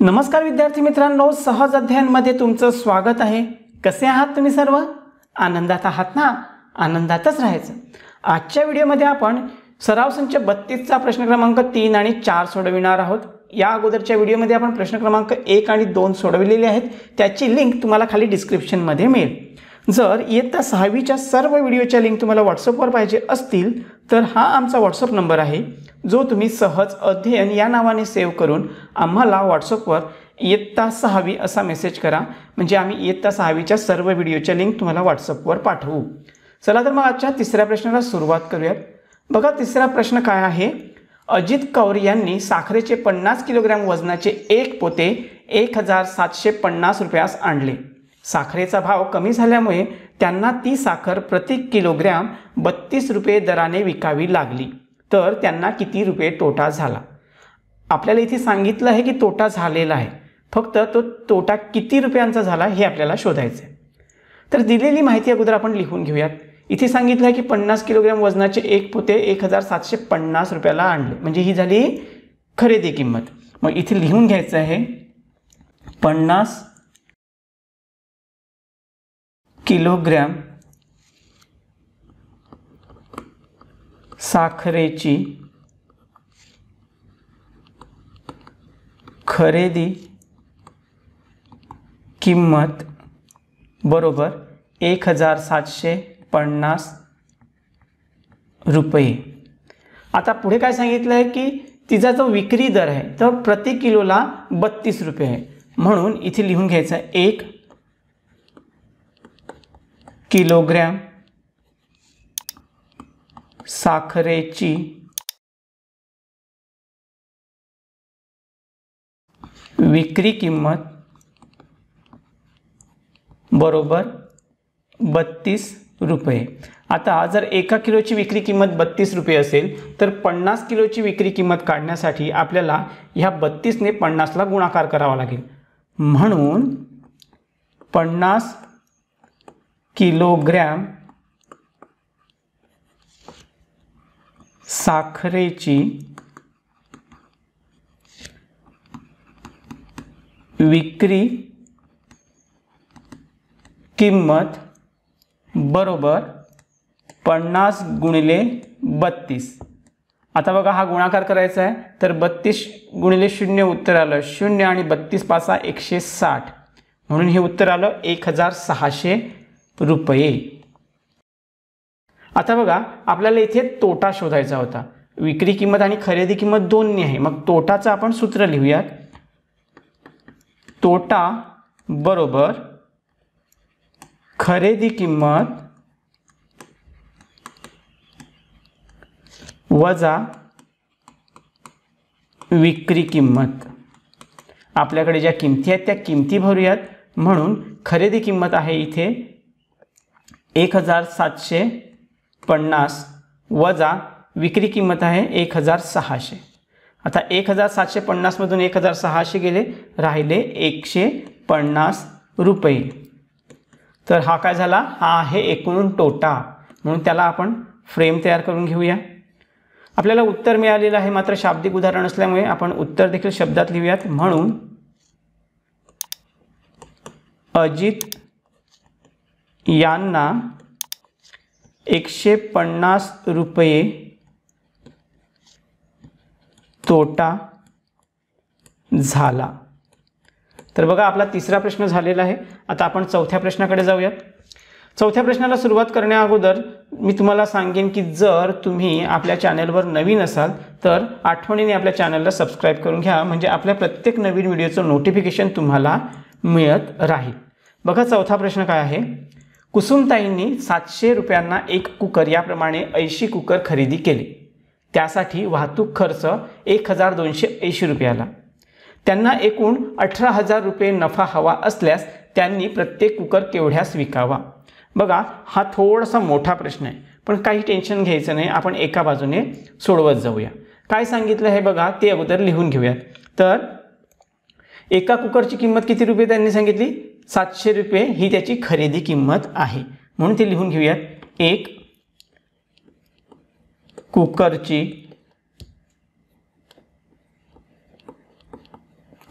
नमस्कार विद्यार्थी मित्रांनो, सहज अध्ययनमध्ये तुमचं स्वागत आहे। कसे आहात तुम्ही सर्व? आनंदात आहात ना? आनंदातच राहायचं। आजच्या व्हिडिओमध्ये आपण सरावसंच 32 चा प्रश्न क्रमांक 3 आणि 4 सोडविणार आहोत। या अगोदरच्या व्हिडिओमध्ये आपण प्रश्न क्रमांक 1 आणि 2 सोडविलेले आहेत, त्याची लिंक तुम्हाला खाली डिस्क्रिप्शन मध्ये मिळेल। जर इयत्ता 6वी च्या सर्व व्हिडिओच्या लिंक तुम्हाला WhatsApp वर पाहिजे असतील तर हा आमचा WhatsApp नंबर आहे, जो तुम्ही सहज अध्ययन या नावाने सेव्ह करून आम्हाला WhatsApp वर इयत्ता 6वी असा मेसेज करा, म्हणजे आम्ही इयत्ता 6वी च्या सर्व व्हिडिओच्या लिंक तुम्हाला WhatsApp वर पाठवू। चला तर मग आजच्या तिसऱ्या प्रश्नाला सुरुवात करूयात। बघा, तिसरा प्रश्न काय आहे। अजित कौर यांनी साखरेचे 50 किलोग्राम वजनाचे एक पोते 1750 रुपयास आणले। साखरेचा भाव कमी झाल्यामुळे त्यांना ती साखर प्रति किलोग्राम 32 रुपये दराने विकावी लागली, तर त्यांना किती रुपये तोटा झाला? आपल्याला इथे सांगितलं आहे की तोटा झालेला आहे, फक्त तो तोटा किती रुपयांचा झाला हे आपल्याला शोधायचं आहे। तर दिलेली माहिती अगोदर आपण लिहून घेऊयात। इथे सांगितलं आहे की 50 किलोग्राम वजनाचे एक पोते 1750 रुपयाला आणले, म्हणजे ही झाली खरेदी किंमत। मग इथे लिहून घ्यायचं आहे 50 किलोग्राम साखरेची खरेदी किंमत बरोबर 1750 रुपये। आता पुढे काय सांगितलं आहे की तिचा जो विक्री दर आहे तो प्रति किलोला 32 रुपये आहे, म्हणून इथे लिहून घ्यायचं 1 किलोग्रॅम साखरेची विक्री किंमत बरोबर 32 रुपये। आता जर 1 किलोची विक्री किंमत 32 रुपये असेल तर 50 किलोची विक्री किंमत काढण्यासाठी आपल्याला ह्या 32 ने 50 ला गुणाकार करावा लागेल, म्हणून 50 किलोग्राम साखरेची विक्री किंमत बरोबर 50 गुणिले 32। आता बघा, हा गुणाकार करायचा आहे, तर 32 गुणिले 0 उत्तर आलं 0 आणि 32 × 5 160, म्हणून हे उत्तर आलं 1600 रुपये। आता बघा, आपल्याला इथे तोटा शोधायचा होता। विक्री किंमत आणि खरेदी किंमत दोन्ही आहे, मग तोटाचं आपण सूत्र लिहूयात। तोटा बरोबर खरेदी किंमत वजा विक्री किंमत। आपल्याकडे ज्या किमती आहेत त्या किमती भरूयात, म्हणून खरेदी किंमत आहे इथे 1750 वजा विक्री किंमत आहे 1600। आता 1750 मधून 1600 गेले, राहिले 150 रुपये। तर हा काय झाला? हा आहे एकूण तोटा, म्हणून त्याला आपण फ्रेम तयार करून घेऊया। आपल्याला उत्तर मिळालेलं आहे, मात्र शाब्दिक उदाहरण असल्यामुळे आपण उत्तर देखील शब्दात लिहूयात। म्हणून अजित यांना 150 रुपये तोटा झाला। तर बघा, आपला तिसरा प्रश्न झालेला आहे। आता आपण चौथ्या प्रश्नाकडे जाऊयात। चौथ्या प्रश्नाला सुरुवात करण्या अगोदर मी तुम्हाला सांगेन की जर तुम्ही आपल्या चॅनलवर नवीन असाल तर आठवणीने आपल्या चॅनलला सबस्क्राईब करून घ्या, म्हणजे आपल्या प्रत्येक नवीन व्हिडिओचं नोटिफिकेशन तुम्हाला मिळत राहील। बघा, चौथा प्रश्न काय आहे। कुसुमताईंनी 700 रुपयांना एक कुकर याप्रमाणे 80 कुकर खरेदी केले, त्यासाठी वाहतूक खर्च 1280 रुपयाला। त्यांना एकूण 18000 रुपये नफा हवा असल्यास त्यांनी प्रत्येक कुकर केवढ्यास विकावा? बघा, हा थोडासा मोठा प्रश्न आहे, पण काही टेन्शन घ्यायचं नाही, आपण एका बाजूने सोडवत जाऊया। काय सांगितलं आहे बघा, ते अगोदर लिहून घेऊयात। तर एका कुकरची किंमत किती रुपये त्यांनी सांगितली? 700 रुपये ही त्याची खरेदी किंमत आहे, म्हणून ते लिहून घेऊयात। एक कुकरची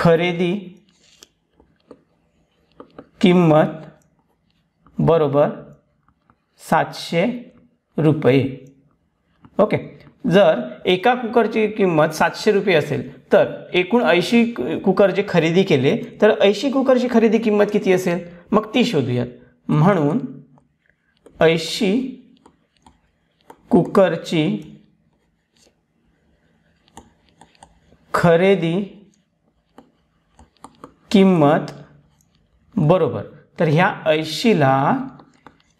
खरेदी किंमत बरोबर 700 रुपये। ओके, जर एका कुकरची किंमत 700 रुपये असेल तर एकूण 80 कुकर जे खरेदी केले तर 80 कुकरची खरेदी किंमत किती असेल मग ती शोधूयात। म्हणून 80 कुकरची खरेदी किंमत बरोबर, तर ह्या 80ला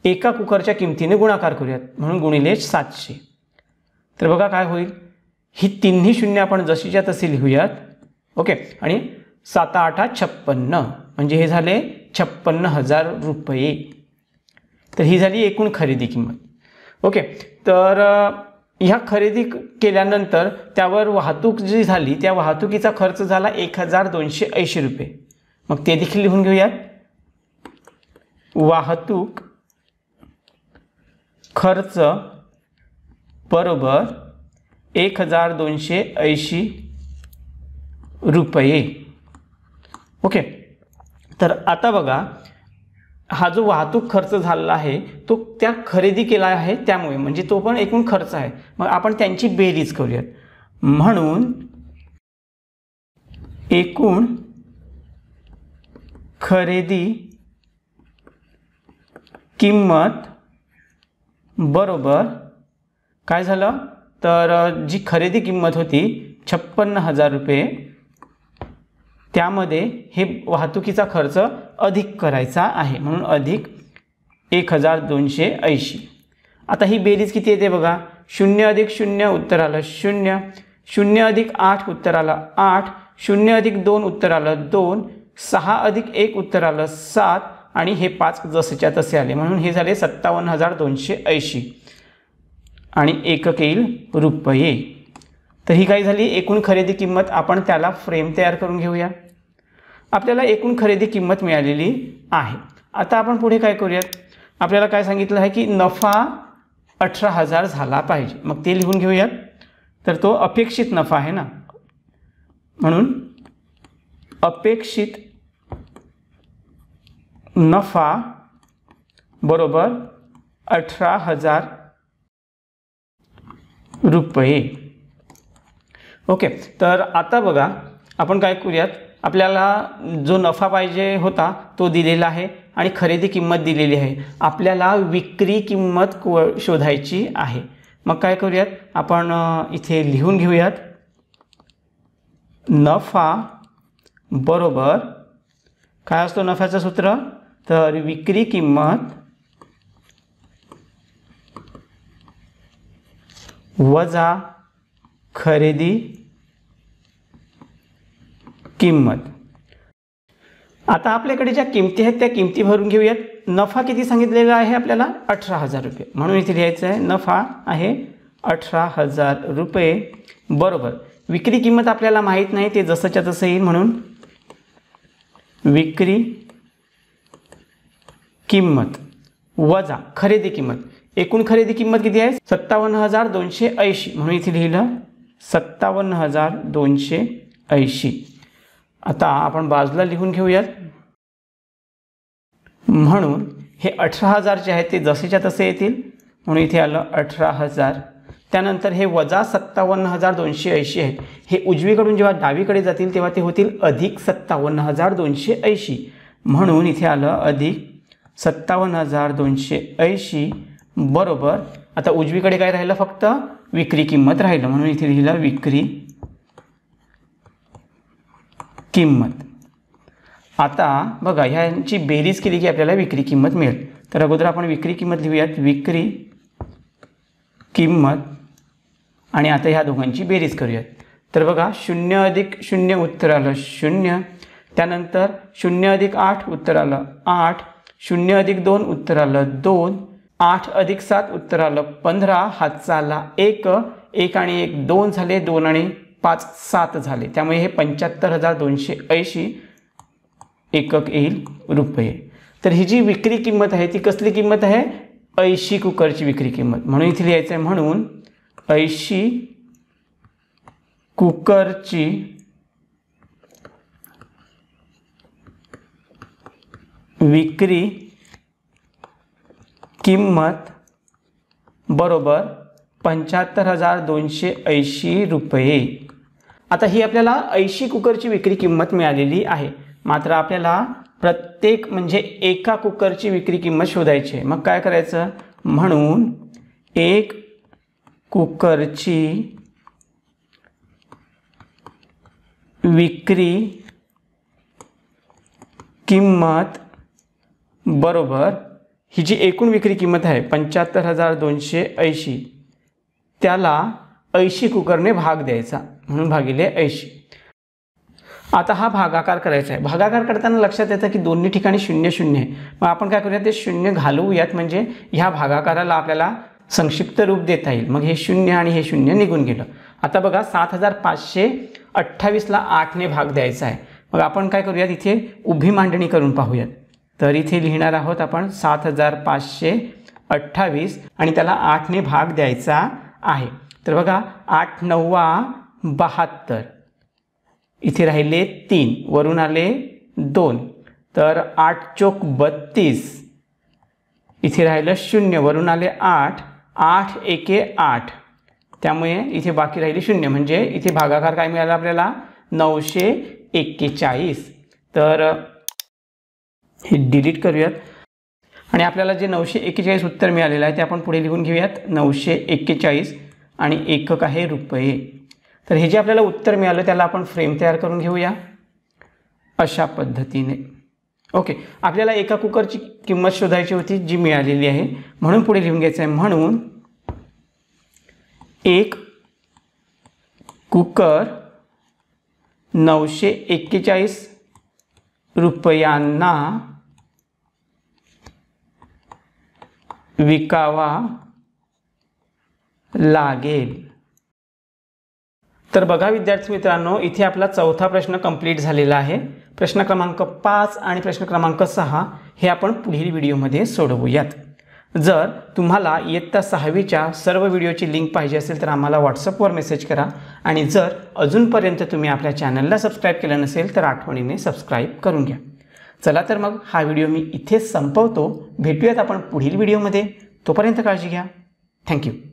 एका कुकरच्या किमतीने गुणाकार करूयात म्हणून गुणिले 700। तर बघा काय होईल, ही तिन्ही शून्य आपण जशीच्या तशी लिहूयात। ओके, आणि 7 8 56 म्हणजे हे झाले 56,000 रुपये। तर ही झाली एकूण खरेदी किंमत। ओके, तर ह्या खरेदी केल्यानंतर त्यावर वाहतूक जी झाली त्या वाहतुकीचा खर्च झाला 1,280 रुपये। मग ते देखील लिहून घेऊयात। वाहतूक खर्च बरोबर 1,280 रुपये। ओके, तर आता बघा हा जो वाहतूक खर्च झाला आहे तो त्या खरेदी केला आहे त्यामुळे म्हणजे तो पण एकूण खर्च आहे, मग आपण त्यांची बेरीज करूयात। म्हणून एकूण खरेदी किंमत बरोबर काय झालं, तर जी खरेदी किंमत होती 56,000 रुपये त्यामध्ये हे वाहतुकीचा खर्च अधिक करायचा आहे म्हणून अधिक 1,280। आता ही बेरीज किती येते बघा, 0 अधिक 0 उत्तर आलं 0, 0 अधिक 8 उत्तर आलं 8, 0 अधिक 2 उत्तर आलं 2, 6 अधिक 1 उत्तर आलं 7 आणि हे 5 जसेच्या तसे आले म्हणून हे झाले 57,280 आणि एकक येईल रुपये। तर ही काय झाली एकूण खरेदी किंमत। आपण त्याला फ्रेम तयार करून घेऊया। आपल्याला एकूण खरेदी किंमत मिळालेली आहे। आता आपण पुढे काय करूयात, आपल्याला काय सांगितलं आहे की नफा 18,000 झाला पाहिजे, मग ते लिहून घेऊयात। तर तो अपेक्षित नफा आहे ना, म्हणून अपेक्षित नफा बरोबर 18,000 रुपये। ओके, तर आता बघा आपण काय करूयात, आपल्याला जो नफा पाहिजे होता तो दिलेला आहे आणि खरेदी किंमत दिलेली आहे, आपल्याला विक्री किंमत शोधायची आहे। मग काय करूयात आपण इथे लिहून घेऊयात नफा बरोबर काय असतो नफ्याचं सूत्र, तर विक्री किंमत वजा खरेदी किंमत। आता आपल्याकडे ज्या किमती आहेत त्या किमती भरून घेऊयात। नफा किती सांगितलेला आहे आपल्याला 18,000 रुपये, म्हणून इथे लिहायचं आहे नफा आहे 18,000 रुपये बरोबर विक्री किंमत आपल्याला माहीत नाही ते जसंच्या तसं येईल म्हणून विक्री किंमत वजा खरेदी किंमत। एकूण खरेदी किंमत किती आहे 57,280 म्हणून इथे लिहिलं 57,280। आता आपण बाजूला लिहून घेऊयात। म्हणून हे 18,000 जे आहेत ते जसेच्या तसे येतील म्हणून इथे आलं 18,000, त्यानंतर हे वजा 57,280 आहेत, हे उजवीकडून जेव्हा डावीकडे जातील तेव्हा ते होतील अधिक 57,280 म्हणून इथे आलं अधिक 57,280 बरोबर। आता उजवीकडे काय राहिलं फक्त विक्री किंमत राहिलं म्हणून इथे लिहिलं विक्री किंमत। आता बघा ह्यांची बेरीज केली की आपल्याला विक्री किंमत मिळेल, तर अगोदर आपण विक्री किंमत लिहूयात विक्री किंमत आणि आता ह्या दोघांची बेरीज करूयात। तर बघा 0 अधिक 0 उत्तर आलं 0, त्यानंतर 0 अधिक 8 उत्तर आलं 8, 0 अधिक 2 उत्तर आलं 2, 8 अधिक 7 उत्तर आलं 15, हातचा आला 1, 1 आणि 1 2 झाले, 2 आणि 5 7 झाले, त्यामुळे हे 75,280 एकक येईल रुपये। तर ही जी विक्री किंमत आहे ती कसली किंमत आहे 80 कुकरची विक्री किंमत म्हणून इथे लिहायचं आहे म्हणून 80 कुकरची विक्री किंमत बरोबर 75,280 रुपये। आता ही आपल्याला 80 कुकरची विक्री किंमत मिळालेली आहे, मात्र आपल्याला प्रत्येक म्हणजे एका कुकरची विक्री किंमत शोधायची आहे। मग काय करायचं, म्हणून एक कुकरची विक्री किंमत बरोबर ही जी एकूण विक्री किंमत आहे 75,280, त्याला 80 कुकरने भाग द्यायचा, म्हणून भागिले 80। आता हा भागाकार करायचा आहे। भागाकार करताना लक्षात येतं की दोन्ही ठिकाणी 0 0 आहे, मग आपण काय करूया ते 0 घालूयात, म्हणजे ह्या भागाकाराला आपल्याला संक्षिप्त रूप देता येईल। मग हे 0 आणि हे 0 निघून गेलं। आता बघा 7528ला 8 ने भाग द्यायचा आहे, मग आपण काय करूयात इथे उभी मांडणी करून पाहूयात। तर इथे लिहिणार आहोत आपण 7528 आणि त्याला 8 ने भाग द्यायचा आहे। तर बघा 8 9 72, इथे राहिले 3, वरून आले 2, तर 8 चोक 32, इथे राहिलं 0, वरून आले 8, 8 एके 8, त्यामुळे इथे बाकी राहिले 0, म्हणजे इथे भागाकार काय मिळाला आपल्याला 941। तर हे डिलीट करूयात आणि आपल्याला जे 941 उत्तर मिळालेलं आहे ते आपण पुढे लिहून घेऊयात। 941 आणि एकक आहे रुपये। तर हे जे आपल्याला उत्तर मिळालं त्याला आपण फ्रेम तयार करून घेऊया अशा पद्धतीने। ओके, आपल्याला एका कुकरची किंमत शोधायची होती जी मिळालेली आहे, म्हणून पुढे लिहून घ्यायचं आहे। म्हणून एक कुकर 941 रुपयांना विकावा लागेल। तर बघा विद्यार्थी मित्रांनो, इथे आपला चौथा प्रश्न कंप्लीट झालेला आहे। प्रश्न क्रमांक 5 आणि प्रश्न क्रमांक 6 हे आपण पुढील व्हिडिओमध्ये सोडवूयात। जर तुम्हाला इयत्ता 6वीच्या सर्व व्हिडिओची लिंक पाहिजे असेल तर आम्हाला व्हॉट्सअपवर मेसेज करा, आणि जर अजूनपर्यंत तुम्ही आपल्या चॅनलला सबस्क्राईब केलं नसेल तर आठवणीने सबस्क्राईब करून घ्या। चला तर मग हा व्हिडिओ मी इथेच संपवतो, भेटूयात आपण पुढील व्हिडिओमध्ये। तोपर्यंत काळजी घ्या, थँक्यू।